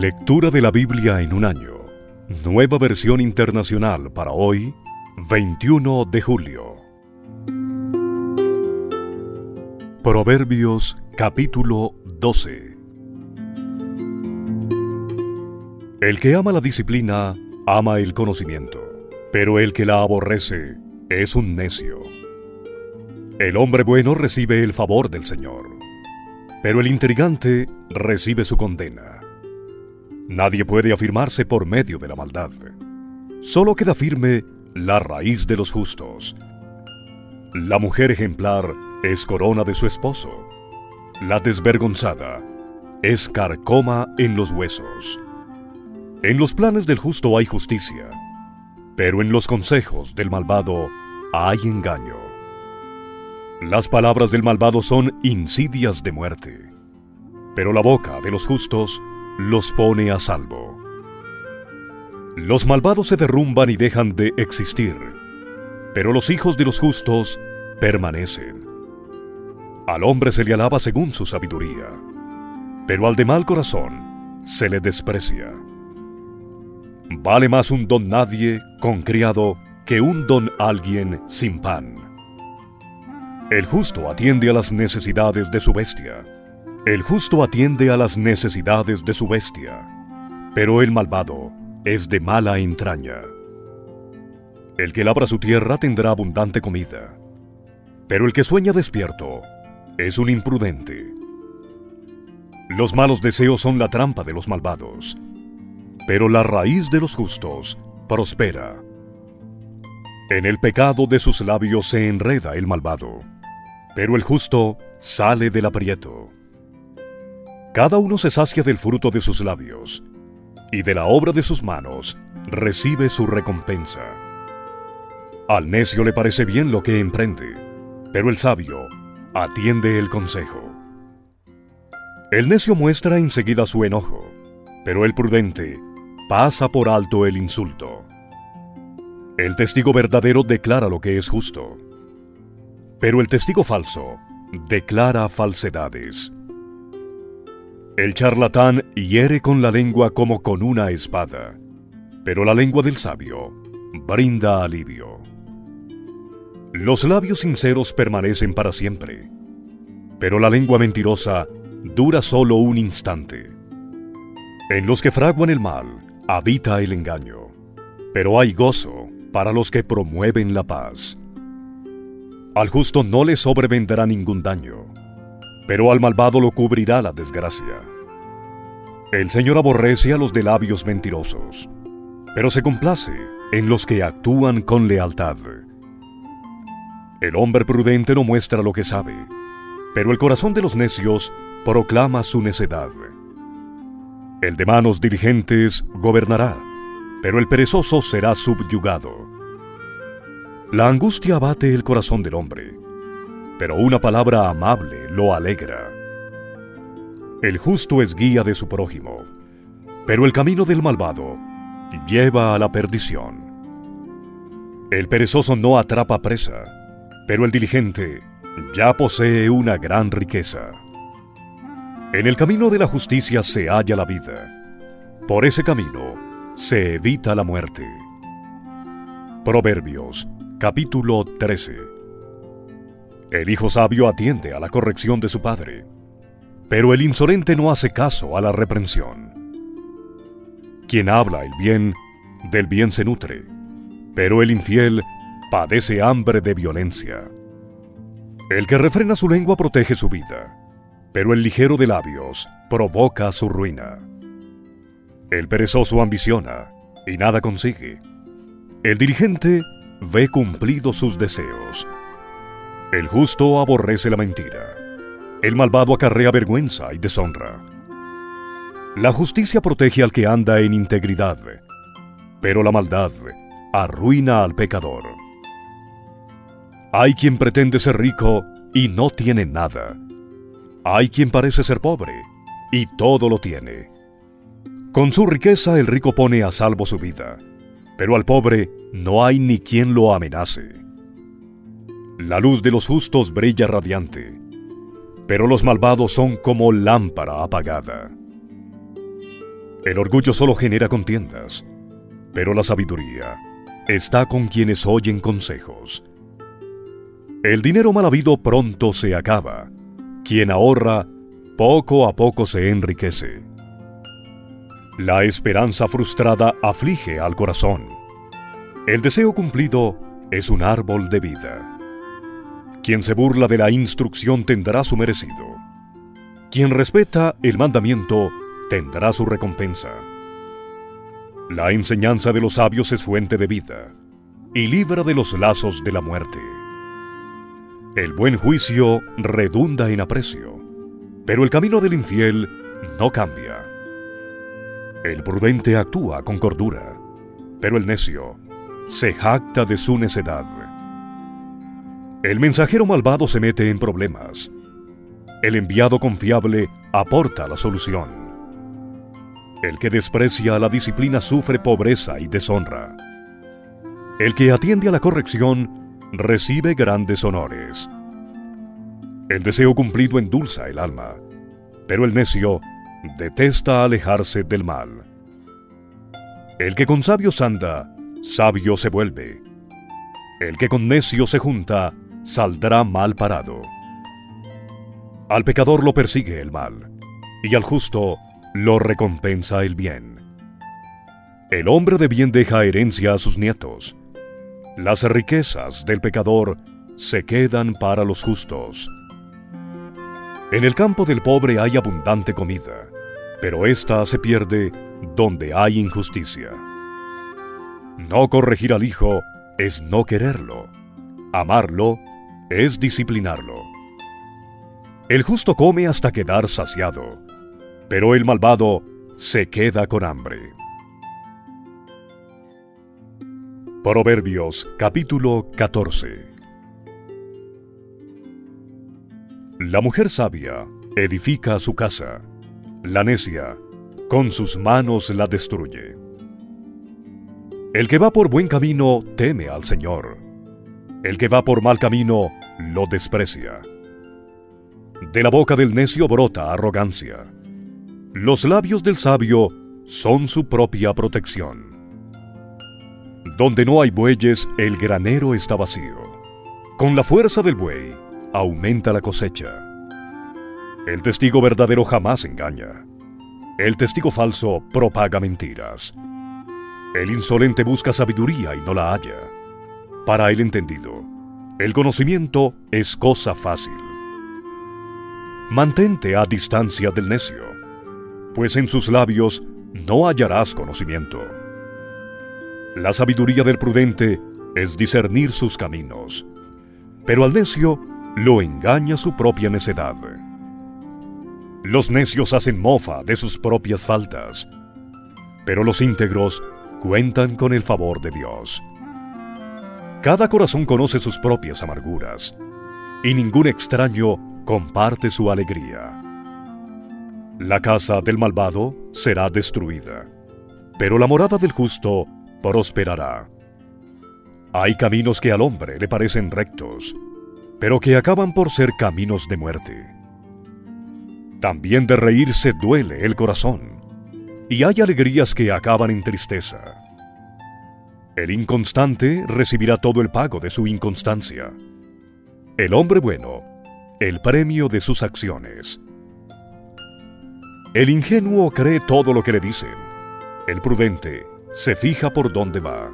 Lectura de la Biblia en un año. Nueva versión internacional para hoy, 21 de julio. Proverbios capítulo 12. El que ama la disciplina, ama el conocimiento, pero el que la aborrece es un necio. El hombre bueno recibe el favor del Señor, pero el intrigante recibe su condena. Nadie puede afirmarse por medio de la maldad. Solo queda firme la raíz de los justos. La mujer ejemplar es corona de su esposo. La desvergonzada es carcoma en los huesos. En los planes del justo hay justicia, pero en los consejos del malvado hay engaño. Las palabras del malvado son insidias de muerte, pero la boca de los justos los pone a salvo. Los malvados se derrumban y dejan de existir, pero los hijos de los justos permanecen. Al hombre se le alaba según su sabiduría, pero al de mal corazón se le desprecia. Vale más un don nadie con criado que un don alguien sin pan. El justo atiende a las necesidades de su bestia. Pero el malvado es de mala entraña. El que labra su tierra tendrá abundante comida, pero el que sueña despierto es un imprudente. Los malos deseos son la trampa de los malvados, pero la raíz de los justos prospera. En el pecado de sus labios se enreda el malvado, pero el justo sale del aprieto. Cada uno se sacia del fruto de sus labios, y de la obra de sus manos recibe su recompensa. Al necio le parece bien lo que emprende, pero el sabio atiende el consejo. El necio muestra enseguida su enojo, pero el prudente pasa por alto el insulto. El testigo verdadero declara lo que es justo, pero el testigo falso declara falsedades. El charlatán hiere con la lengua como con una espada, pero la lengua del sabio brinda alivio. Los labios sinceros permanecen para siempre, pero la lengua mentirosa dura solo un instante. En los que fraguan el mal habita el engaño, pero hay gozo para los que promueven la paz. Al justo no le sobrevendrá ningún daño, pero al malvado lo cubrirá la desgracia. El Señor aborrece a los de labios mentirosos, pero se complace en los que actúan con lealtad. El hombre prudente no muestra lo que sabe, pero el corazón de los necios proclama su necedad. El de manos diligentes gobernará, pero el perezoso será subyugado. La angustia abate el corazón del hombre, pero una palabra amable lo alegra. El justo es guía de su prójimo, pero el camino del malvado lleva a la perdición. El perezoso no atrapa presa, pero el diligente ya posee una gran riqueza. En el camino de la justicia se halla la vida, por ese camino se evita la muerte. Proverbios, capítulo 13. El hijo sabio atiende a la corrección de su padre, pero el insolente no hace caso a la reprensión. Quien habla el bien, del bien se nutre, pero el infiel padece hambre de violencia. El que refrena su lengua protege su vida, pero el ligero de labios provoca su ruina. El perezoso ambiciona y nada consigue. El diligente ve cumplidos sus deseos. El justo aborrece la mentira. El malvado acarrea vergüenza y deshonra. La justicia protege al que anda en integridad, pero la maldad arruina al pecador. Hay quien pretende ser rico y no tiene nada. Hay quien parece ser pobre y todo lo tiene. Con su riqueza el rico pone a salvo su vida, pero al pobre no hay ni quien lo amenace. La luz de los justos brilla radiante, pero los malvados son como lámpara apagada. El orgullo solo genera contiendas, pero la sabiduría está con quienes oyen consejos. El dinero mal habido pronto se acaba. Quien ahorra, poco a poco se enriquece. La esperanza frustrada aflige al corazón. El deseo cumplido es un árbol de vida. Quien se burla de la instrucción tendrá su merecido. Quien respeta el mandamiento tendrá su recompensa. La enseñanza de los sabios es fuente de vida y libra de los lazos de la muerte. El buen juicio redunda en aprecio, pero el camino del infiel no cambia. El prudente actúa con cordura, pero el necio se jacta de su necedad. El mensajero malvado se mete en problemas. El enviado confiable aporta la solución. El que desprecia a la disciplina sufre pobreza y deshonra. El que atiende a la corrección recibe grandes honores. El deseo cumplido endulza el alma, pero el necio detesta alejarse del mal. El que con sabios anda, sabio se vuelve. El que con necio se junta, saldrá mal parado. Al pecador lo persigue el mal, y al justo lo recompensa el bien. El hombre de bien deja herencia a sus nietos. Las riquezas del pecador se quedan para los justos. En el campo del pobre hay abundante comida, pero ésta se pierde donde hay injusticia. No corregir al hijo es no quererlo. Amarlo es disciplinarlo. El justo come hasta quedar saciado, pero el malvado se queda con hambre. Proverbios, capítulo 14. La mujer sabia edifica su casa, la necia con sus manos la destruye. El que va por buen camino teme al Señor, el que va por mal camino lo desprecia. De la boca del necio brota arrogancia, los labios del sabio son su propia protección. Donde no hay bueyes, el granero está vacío. Con la fuerza del buey, aumenta la cosecha. El testigo verdadero jamás engaña. El testigo falso propaga mentiras. El insolente busca sabiduría y no la halla. Para el entendido, el conocimiento es cosa fácil. Mantente a distancia del necio, pues en sus labios no hallarás conocimiento. La sabiduría del prudente es discernir sus caminos, pero al necio lo engaña su propia necedad. Los necios hacen mofa de sus propias faltas, pero los íntegros cuentan con el favor de Dios. Cada corazón conoce sus propias amarguras, y ningún extraño comparte su alegría. La casa del malvado será destruida, pero la morada del justo prosperará. Hay caminos que al hombre le parecen rectos, pero que acaban por ser caminos de muerte. También de reírse duele el corazón, y hay alegrías que acaban en tristeza. El inconstante recibirá todo el pago de su inconstancia. El hombre bueno, el premio de sus acciones. El ingenuo cree todo lo que le dicen. El prudente se fija por dónde va.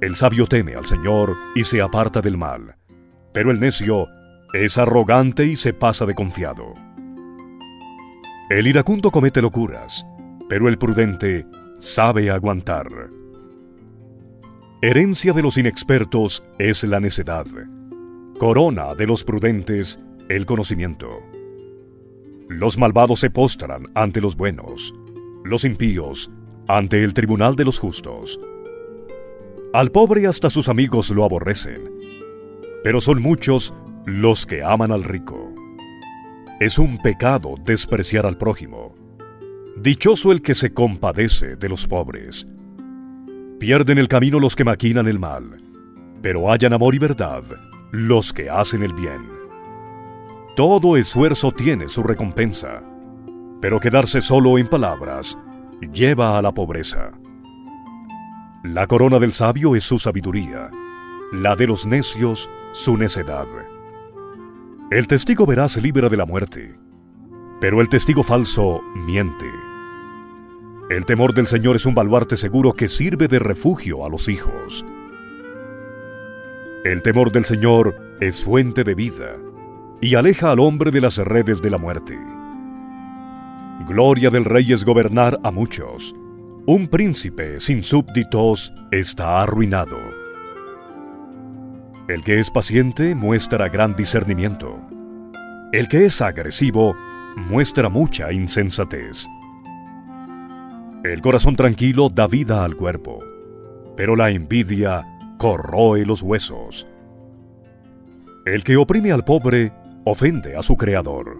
El sabio teme al Señor y se aparta del mal, pero el necio es arrogante y se pasa de confiado. El iracundo comete locuras, pero el prudente sabe aguantar. Herencia de los inexpertos es la necedad, corona de los prudentes el conocimiento. Los malvados se postran ante los buenos, los impíos ante el tribunal de los justos. Al pobre hasta sus amigos lo aborrecen, pero son muchos los que aman al rico. Es un pecado despreciar al prójimo. Dichoso el que se compadece de los pobres. Pierden el camino los que maquinan el mal, pero hallan amor y verdad los que hacen el bien. Todo esfuerzo tiene su recompensa, pero quedarse solo en palabras lleva a la pobreza. La corona del sabio es su sabiduría, la de los necios, su necedad. El testigo veraz libra de la muerte, pero el testigo falso miente. El temor del Señor es un baluarte seguro que sirve de refugio a los hijos. El temor del Señor es fuente de vida y aleja al hombre de las redes de la muerte. Gloria del rey es gobernar a muchos. Un príncipe sin súbditos está arruinado. El que es paciente muestra gran discernimiento. El que es agresivo muestra mucha insensatez. El corazón tranquilo da vida al cuerpo, pero la envidia corroe los huesos. El que oprime al pobre ofende a su Creador,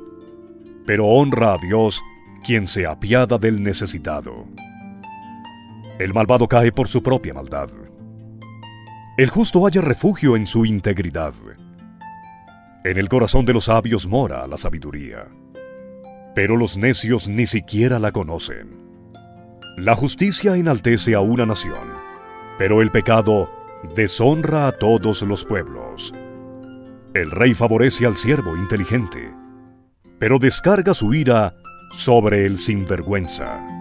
pero honra a Dios quien se apiada del necesitado. El malvado cae por su propia maldad. El justo halla refugio en su integridad. En el corazón de los sabios mora la sabiduría, pero los necios ni siquiera la conocen. La justicia enaltece a una nación, pero el pecado deshonra a todos los pueblos. El rey favorece al siervo inteligente, pero descarga su ira sobre el sinvergüenza.